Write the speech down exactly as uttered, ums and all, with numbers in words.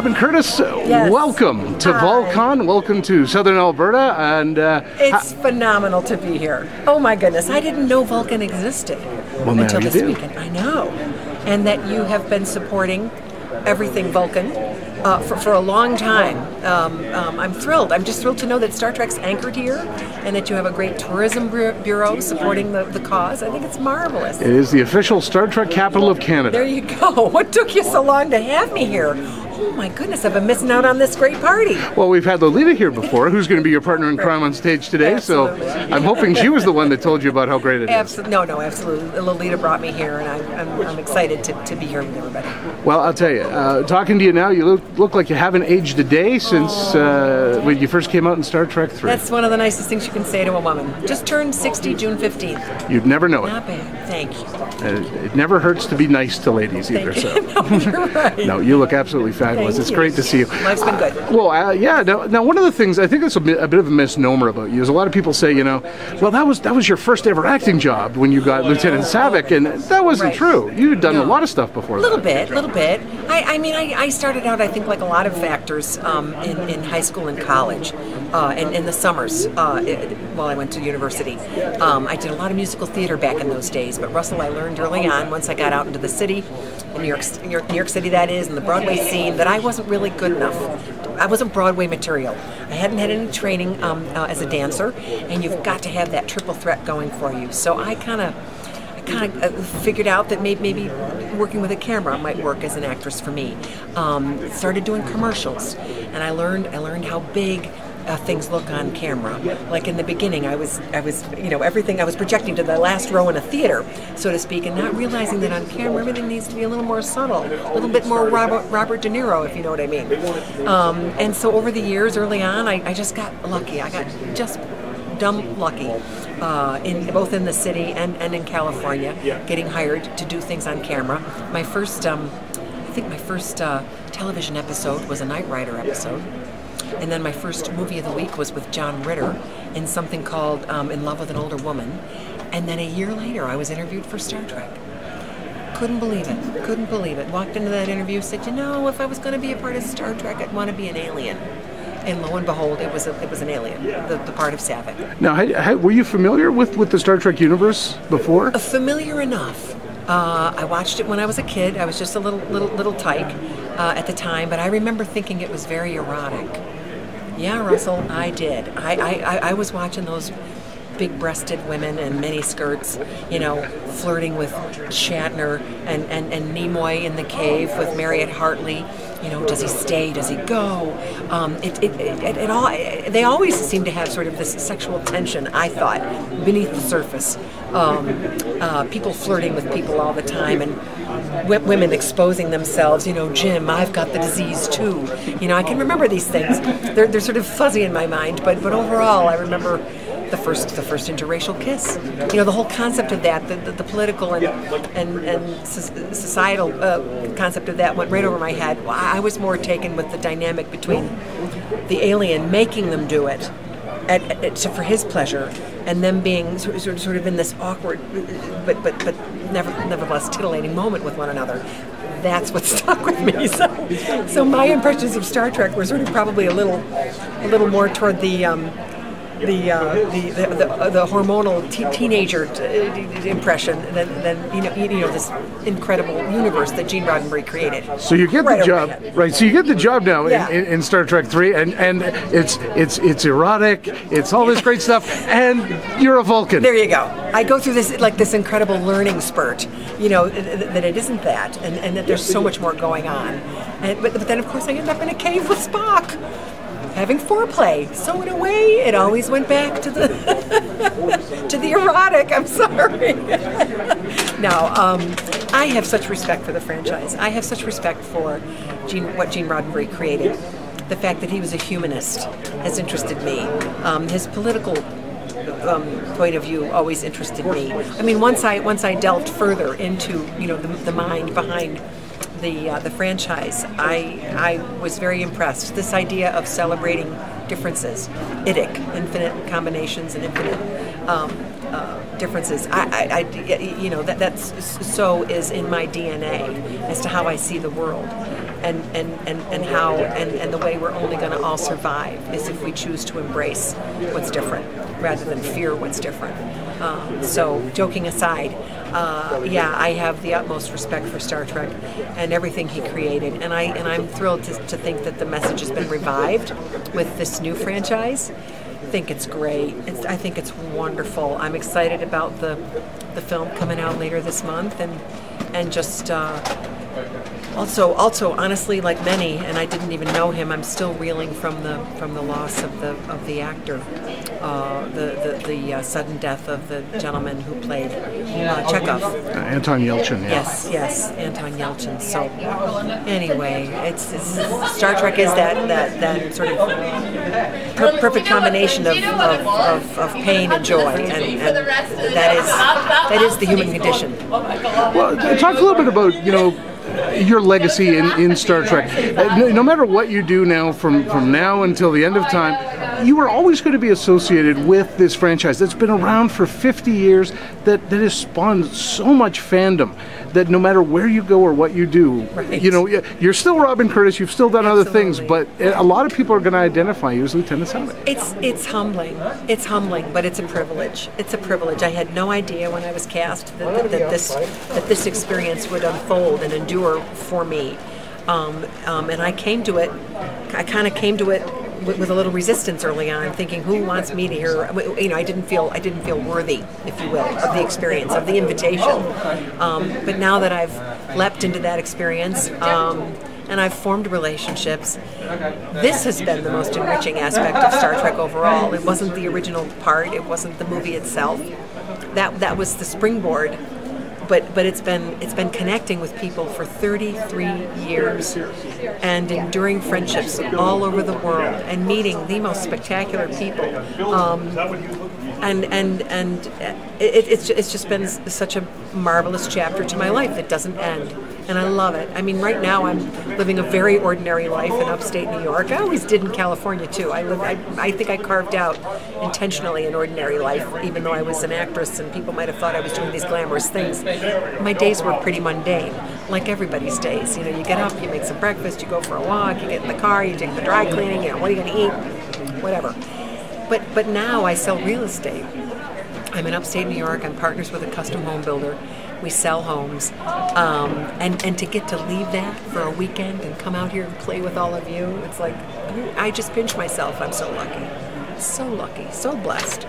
Robin Curtis, yes. welcome to Hi. Vulcan, welcome to Southern Alberta, and uh, it's phenomenal to be here. Oh my goodness, I didn't know Vulcan existed well, until this do. weekend. I know, and that you have been supporting everything Vulcan uh, for, for a long time. Um, um, I'm thrilled. I'm just thrilled to know that Star Trek's anchored here and that you have a great tourism bureau supporting the, the cause. I think it's marvelous. It is the official Star Trek capital of Canada. There you go. What took you so long to have me here? Oh my goodness, I've been missing out on this great party. Well, we've had Lolita here before, who's going to be your partner in crime on stage today, absolutely. So I'm hoping she was the one that told you about how great it Absol is. No, no, absolutely. Lolita brought me here, and I, I'm, I'm excited to, to be here with everybody. Well, I'll tell you, uh, talking to you now, you look, look like you haven't aged a day since uh, when you first came out in Star Trek three. That's one of the nicest things you can say to a woman. Just turned sixty June fifteenth. You'd never know it. Not bad. Thank you. Uh, it never hurts to be nice to ladies Thank either, so. No, you're right. No, you look absolutely fabulous. Thank it's you. great to see you. Life's been good. Uh, well, uh, yeah. Now, now, one of the things I think that's a bit, a bit of a misnomer about you is a lot of people say, you know, well, that was that was your first ever acting job when you got yeah. Lieutenant Saavik, and that wasn't right. true. You had done no. a lot of stuff before. A little bit, a little bit. I, I mean, I, I started out, I think, like a lot of actors um, in, in high school and college, uh, and in the summers uh, it, while I went to university. Um, I did a lot of musical theater back in those days. But Russell, I learned early on once I got out into the city, in New York, New York, New York City, that is, and the Broadway scene, that I wasn't really good enough. I wasn't Broadway material. I hadn't had any training um, uh, as a dancer, and you've got to have that triple threat going for you. So I kind of I kind of uh, figured out that maybe, maybe working with a camera might work as an actress for me. Um, started doing commercials, and I learned I learned how big Uh, things look on camera. Like in the beginning, I was, I was, you know, everything I was projecting to the last row in a theater, so to speak, and not realizing that on camera everything needs to be a little more subtle, a little bit more Robert, Robert De Niro, if you know what I mean. Um, and so over the years, early on, I, I just got lucky. I got just dumb lucky, uh, in both in the city and and in California, getting hired to do things on camera. My first, um, I think, my first uh, television episode was a Knight Rider episode. And then my first movie of the week was with John Ritter in something called um, In Love with an Older Woman. And then a year later, I was interviewed for Star Trek. Couldn't believe it. Couldn't believe it. Walked into that interview, said, you know, if I was going to be a part of Star Trek, I'd want to be an alien. And lo and behold, it was a, it was an alien, the, the part of Saavik. Now, how, how, were you familiar with, with the Star Trek universe before? Uh, familiar enough. Uh, I watched it when I was a kid. I was just a little little little tyke uh, at the time, but I remember thinking it was very erotic. Yeah, Russell, I did. I, I, I was watching those big-breasted women in mini skirts, you know, flirting with Shatner and, and, and Nimoy in the cave with Marriott Hartley. You know, does he stay? Does he go? Um, it, it, it, it all. It, they always seem to have sort of this sexual tension, I thought, beneath the surface. Um, uh, people flirting with people all the time, and w women exposing themselves. You know, Jim, I've got the disease too. You know, I can remember these things. They're they're sort of fuzzy in my mind, but but overall, I remember the first the first interracial kiss. You know, the whole concept of that, the the, the political and and and societal uh, concept of that went right over my head. Wow. I was more taken with the dynamic between the alien making them do it at, at, so for his pleasure, and them being sort of, sort of in this awkward, but but but never, nevertheless titillating moment with one another. That's what stuck with me. So, so my impressions of Star Trek were sort of probably a little, a little more toward the. Um, The, uh, the the the the hormonal t teenager t impression than, than you know you know this incredible universe that Gene Roddenberry created. So you get right the job ahead. right. So you get the job now yeah. in, in Star Trek three, and and it's it's it's erotic, it's all this great stuff, and you're a Vulcan. There you go. I go through this like this incredible learning spurt, you know, that it isn't that, and and that there's so much more going on, and but but then of course I end up in a cave with Spock, having foreplay. So in a way, it always went back to the to the erotic. I'm sorry. Now, um, I have such respect for the franchise. I have such respect for Gene, what Gene Roddenberry created. The fact that he was a humanist has interested me. Um, his political Um, point of view always interested me. I mean, once I once I delved further into you know the, the mind behind the uh, the franchise, I I was very impressed. This idea of celebrating differences, I D I C, infinite combinations and infinite um, uh, differences. I, I, I you know that that's so is in my D N A as to how I see the world. and, and, and, and how and, and the way we're only going to all survive is if we choose to embrace what's different rather than fear what's different. Um, so joking aside, uh, yeah, I have the utmost respect for Star Trek and everything he created, and I and I'm thrilled to, to think that the message has been revived with this new franchise. I think it's great. It's, I think it's wonderful. I'm excited about the the film coming out later this month, and and just uh, also also honestly, like many, and I didn't even know him. I'm still reeling from the from the loss of the of the actor, uh, the the, the uh, sudden death of the gentleman who played uh, Chekhov. Uh, Anton Yelchin. Yeah. Yes, yes, Anton Yelchin. So anyway, it's, it's Star Trek is that that that sort of Per perfect combination of, of, of, of pain and joy, and, and that is that is the human condition. Well, talk a little bit about, you know, your legacy in, in Star Trek. No matter what you do now, from, from now until the end of time, you are always going to be associated with this franchise that's been around for fifty years, that, that has spawned so much fandom that no matter where you go or what you do, right. you know, you're still Robin Curtis, you've still done Absolutely. Other things, but a lot of people are going to identify you as Lieutenant Saavik. It's, it's humbling. It's humbling, but it's a privilege. It's a privilege. I had no idea when I was cast that, that, that, this, that this experience would unfold and endure for me, um, um, and I came to it, I kind of came to it with, with a little resistance early on, thinking, who wants me to hear, you know, I didn't feel, I didn't feel worthy, if you will, of the experience, of the invitation, um, but now that I've leapt into that experience, um, and I've formed relationships, this has been the most enriching aspect of Star Trek overall. It wasn't the original part, it wasn't the movie itself, that, that was the springboard. But, but it's been it's been connecting with people for thirty-three years and enduring friendships all over the world and meeting the most spectacular people, um, and and and it, it's it's just been such a marvelous chapter to my life that doesn't end, and I love it. I mean, right now I'm living a very ordinary life in upstate New York. I always did in California too. I live I, I think I carved out intentionally an ordinary life, even though I was an actress and people might have thought I was doing these glamorous things. My days were pretty mundane, like everybody's days. You know, you get up, you make some breakfast, you go for a walk, you get in the car, you take the dry cleaning, you know, what are you going to eat? Whatever. But, but now I sell real estate. I'm in upstate New York. I'm partners with a custom home builder. We sell homes. Um, and, and to get to leave that for a weekend and come out here and play with all of you, it's like, I just pinch myself. I'm so lucky. So lucky. So blessed.